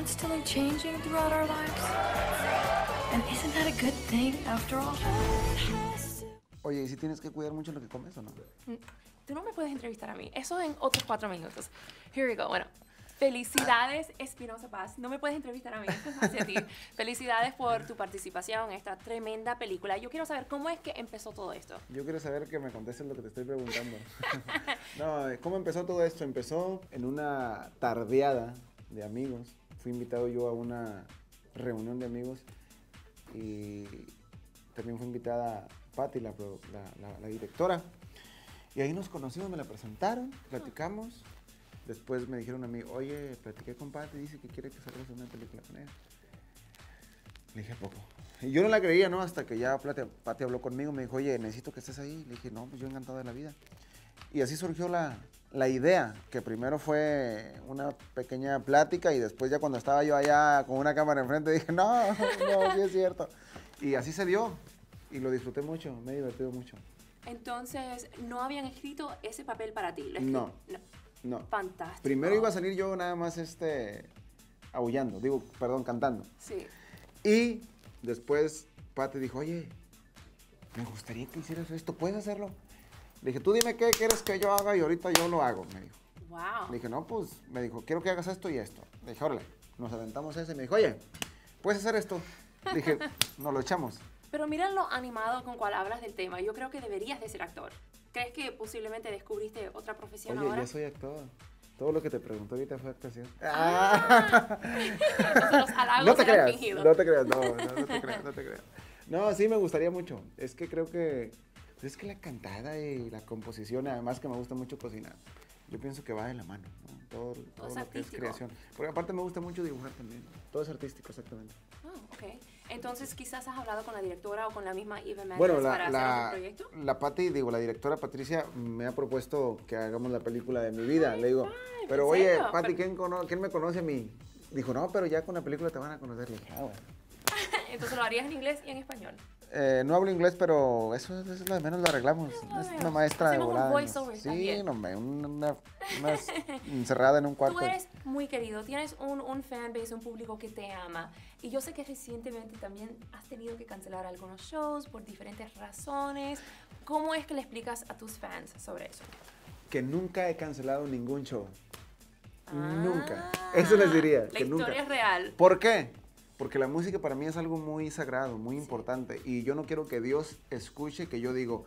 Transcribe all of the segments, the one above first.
constantly changing throughout our lives. And isn't that a good thing after all? Oye, ¿y si tienes que cuidar mucho lo que comes o no? Tú no me puedes entrevistar a mí. Eso en otros 4 minutos. Here we go. Bueno, felicidades, Espinoza Paz. No me puedes entrevistar a mí, hacia ti. Felicidades por tu participación en esta tremenda película. Yo quiero saber cómo es que empezó todo esto. Yo quiero saber que me contestes lo que te estoy preguntando. No, ¿cómo empezó todo esto? Empezó en una tardeada de amigos. Fui invitado yo a una reunión de amigos y también fue invitada Pati, la directora, y ahí nos conocimos, me la presentaron, platicamos. Después me dijeron a mí, oye, platiqué con Pati, dice que quiere que salgas una película con ella. Le dije, ¿a poco? Y yo no la creía, ¿no? Hasta que ya Pati habló conmigo, me dijo, oye, necesito que estés ahí. Le dije, no, pues yo encantado de la vida. Y así surgió la idea, que primero fue una pequeña plática y después ya cuando estaba yo allá con una cámara enfrente dije, no, sí es cierto. Y así se dio. Y lo disfruté mucho, me he divertido mucho. Entonces, ¿no habían escrito ese papel para ti? No. Fantástico. Primero iba a salir yo nada más cantando. Sí. Y después Pati dijo, oye, me gustaría que hicieras esto, ¿puedes hacerlo? Le dije, tú dime qué quieres que yo haga y ahorita yo lo hago, me dijo. Wow. Le dije, no, pues, me dijo, quiero que hagas esto y esto. Le dije, órale, nos aventamos ese. Me dijo, oye, ¿puedes hacer esto? Le dije, nos lo echamos. Pero mira lo animado con cual hablas del tema. Yo creo que deberías de ser actor. ¿Crees que posiblemente descubriste otra profesión ahora? Oye, yo soy actor. Todo lo que te pregunto ahorita fue actuación. ¡Ah! No te creas, no te creas. No, sí me gustaría mucho. Es que creo que... Es que la cantada y la composición, además que me gusta mucho cocinar, yo pienso que va de la mano, ¿no? Todo es lo que es creación. Porque aparte me gusta mucho dibujar también. Todo es artístico, exactamente. Ok. Entonces, quizás has hablado con la directora o con la misma Eva Mendes para hacer el proyecto. La directora Patricia me ha propuesto que hagamos la película de mi vida. Le digo, pero oye, Pati, ¿quién me conoce a mí? Dijo, no, pero ya con la película te van a conocer. Le dije, ah, bueno. Entonces, ¿lo harías en inglés y en español? No hablo inglés, pero eso es lo de menos, lo arreglamos. Es una maestra de volada. Sí, no, una encerrada en un cuarto. Tú eres muy querido, tienes un fanbase, un público que te ama. Y yo sé que recientemente también has tenido que cancelar algunos shows por diferentes razones. ¿Cómo es que le explicas a tus fans sobre eso? Que nunca he cancelado ningún show. Nunca. Eso les diría. La historia es real. ¿Por qué? Porque la música para mí es algo muy sagrado, muy importante. Y yo no quiero que Dios escuche que yo digo,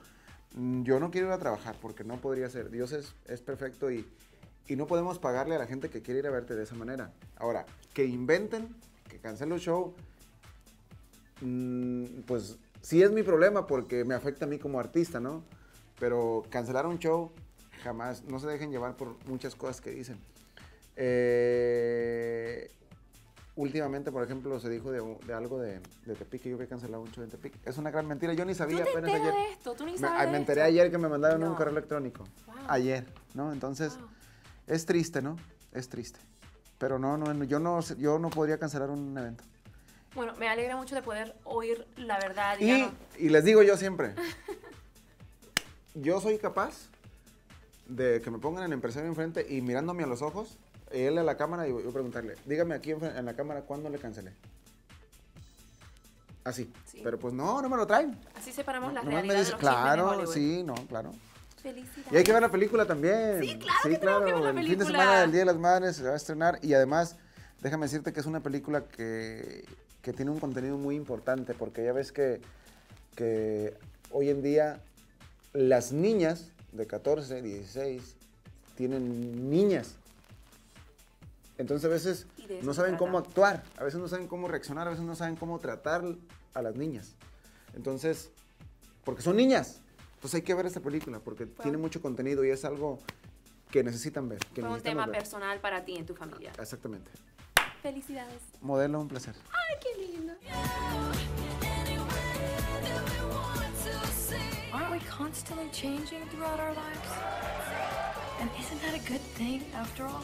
yo no quiero ir a trabajar porque no podría ser. Dios es perfecto y no podemos pagarle a la gente que quiere ir a verte de esa manera. Ahora, que inventen, que cancelen el show, pues sí es mi problema porque me afecta a mí como artista, ¿no? Pero cancelar un show, jamás. No se dejen llevar por muchas cosas que dicen. Últimamente, por ejemplo, se dijo de algo de Tepic, que yo había cancelado un show de Tepic. Es una gran mentira, yo ni sabía apenas ayer. Me enteré ayer que me mandaron un correo electrónico. Wow. Ayer, ¿no? Entonces, es triste, ¿no? Es triste. Pero yo no podría cancelar un evento. Bueno, me alegra mucho de poder oír la verdad. Y les digo yo siempre, yo soy capaz de que me pongan el empresario enfrente y mirándome a los ojos, él a la cámara, y yo preguntarle, dígame aquí en la cámara, ¿cuándo le cancelé? Así. Sí. Pero pues no me lo traen. Así separamos la realidad me dice, de los claro, sí, no, claro. Felicidades. Y hay que ver la película también. Sí, claro, sí, claro. Que ver la película. El fin de semana del Día de las Madres se va a estrenar. Y además, déjame decirte que es una película que tiene un contenido muy importante, porque ya ves que hoy en día las niñas de 14, 16, tienen niñas. Entonces a veces no saben cómo actuar, a veces no saben cómo reaccionar, a veces no saben cómo tratar a las niñas. Entonces, porque son niñas, entonces hay que ver esta película porque tiene mucho contenido y es algo que necesitan ver. Fue un tema personal para ti en tu familia. Exactamente. Felicidades. Modelo, un placer. Ay, qué lindo. Aren't we constantly changing throughout our lives? And isn't that a good thing after all?